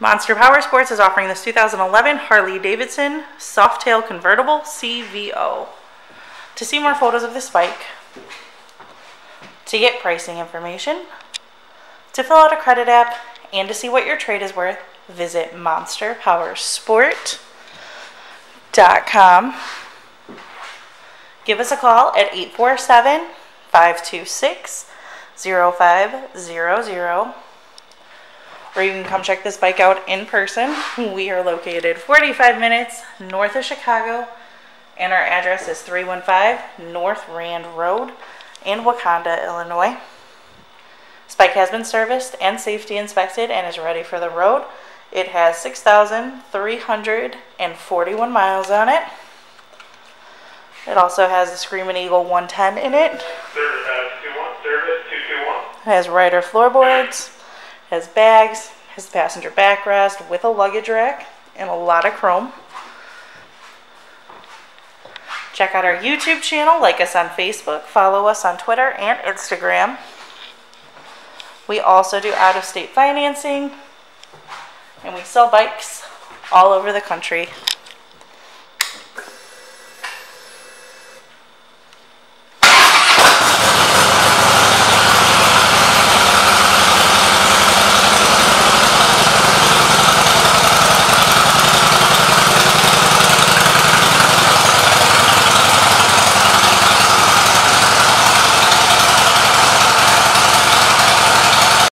Monster Powersports is offering this 2011 Harley-Davidson Softail Convertible CVO. To see more photos of this bike, to get pricing information, to fill out a credit app, and to see what your trade is worth, visit MonsterPowersport.com. Give us a call at 847-526-0500. Or you can come check this bike out in person. We are located 45 minutes north of Chicago, and our address is 315 North Rand Road in Wauconda, Illinois. This bike has been serviced and safety inspected and is ready for the road. It has 6,341 miles on it. It also has the Screamin' Eagle 110 in it. It has rider floorboards. Has bags, has passenger backrest with a luggage rack, and a lot of chrome. Check out our YouTube channel, like us on Facebook, follow us on Twitter and Instagram. We also do out-of-state financing, and we sell bikes all over the country.